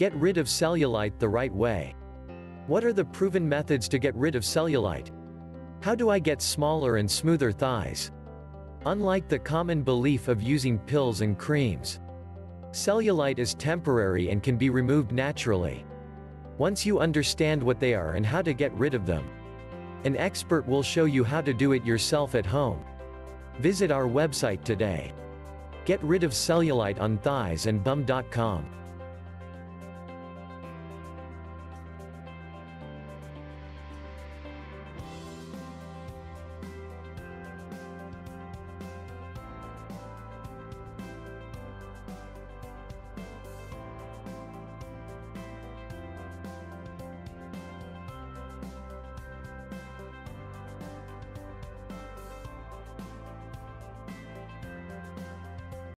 Get rid of cellulite the right way. What are the proven methods to get rid of cellulite? How do I get smaller and smoother thighs? Unlike the common belief of using pills and creams, cellulite is temporary and can be removed naturally. Once you understand what they are and how to get rid of them, an expert will show you how to do it yourself at home. Visit our website today. Get rid of cellulite on thighsandbum.com.